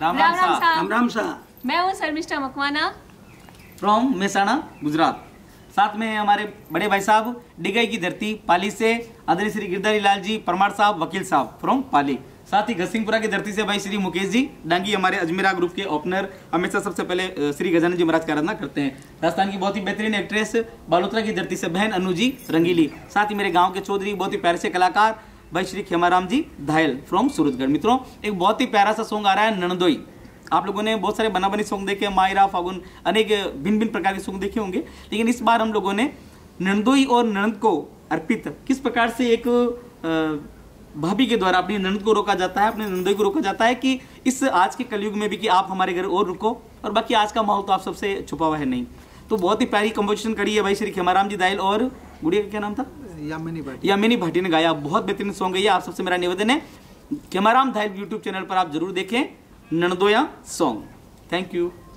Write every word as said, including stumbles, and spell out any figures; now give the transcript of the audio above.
राम राम साहब। राम राम साहब। मैं हूँ शर्मिष्ठा मकवाना फ्रॉम मेहसाणा गुजरात। साथ में हमारे बड़े भाई साहब डिगाई की धरती पाली से आदरणीय श्री गिरधारी लाल जी परमार साहब वकील साहब फ्रॉम पाली। साथ ही घसिंगपुरा की धरती से भाई श्री मुकेश जी डांगी हमारे अजमेरा ग्रुप के ओपनर, हमेशा सबसे पहले श्री गजन जी महाराज की आराधना करते हैं। राजस्थान की बहुत ही बेहतरीन एक्ट्रेस बालोत्रा की धरती से बहन अनुजी रंगीली। साथ ही मेरे गांव के चौधरी बहुत ही प्यारे से कलाकार भाई श्री खेमाराम जी घायल फ्रॉम सूरजगढ़। मित्रों, एक बहुत ही प्यारा सा सॉन्ग आ रहा है ननदोई। आप लोगों ने बहुत सारे बना बनी सॉन्ग देखे, मायरा फागुन, अनेक भिन्न भिन्न प्रकार के सॉन्ग देखे होंगे, लेकिन इस बार हम लोगों ने ननदोई और ननद को अर्पित किस प्रकार से एक भाभी के द्वारा अपनी ननद को रोका जाता है, अपने ननदोई को रोका जाता है कि इस आज के कलयुग में भी कि आप हमारे घर और रुको और बाकी आज का माहौल तो आप सबसे छुपा हुआ है नहीं। तो बहुत ही प्यारी कंपोजिशन करी है भाई श्री खेमाराम जी दायल और गुड़िया का क्या नाम था, यमनी भाटी, यमनी भाटी ने गाया। बहुत बेहतरीन सॉन्ग है ये। आप सबसे मेरा निवेदन है खेमाराम दायल यूट्यूब चैनल पर आप जरूर देखें ननदोया सॉन्ग। Thank you.